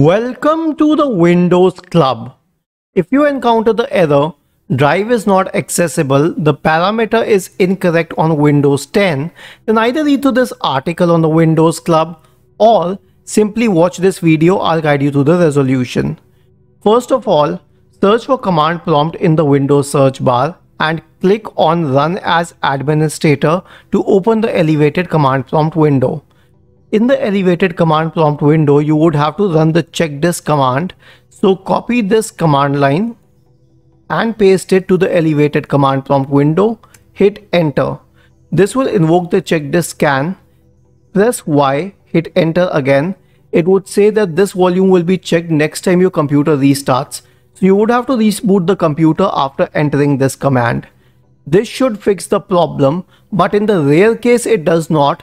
Welcome to the Windows Club. If you encounter the error, drive is not accessible, the parameter is incorrect on Windows 10, then either read through this article on the Windows Club or simply watch this video. I'll guide you to the resolution. First of all, search for Command Prompt in the Windows search bar and click on Run as Administrator to open the elevated Command Prompt window. In the elevated Command Prompt window, you would have to run the check disk command. So copy this command line and paste it to the elevated Command Prompt window. Hit enter. This will invoke the check disk scan. Press Y, hit enter again. It would say that this volume will be checked next time your computer restarts. So you would have to reboot the computer after entering this command. This should fix the problem, but in the rare case it does not,